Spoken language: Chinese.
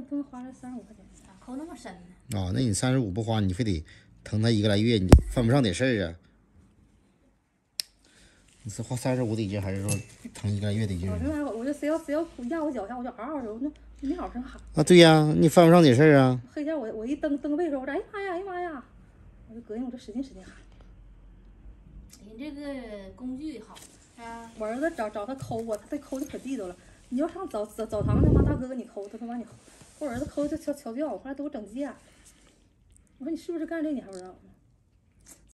又不是花了35块钱，咋抠那么深呢？啊、哦，那你35不花，你非得疼他一个来月，你犯不上点事儿啊？你是花35得劲，还是说疼一个来月得劲？我这玩意儿，我就谁要压我脚下，我就嗷嗷的，我就没好声喊。啊，对呀、啊，你犯不上点事儿啊。黑天我一蹬背的时候，我这哎呀妈呀，哎呀妈呀，我就膈应，我就使劲喊。你这个工具好。 我儿子找他抠我，他被抠的可地道了。你要上澡堂他妈大哥给你抠，他妈你抠。我儿子抠的就瞧叫，后来都给我整急眼。我说你是不是干这你还不知道呢？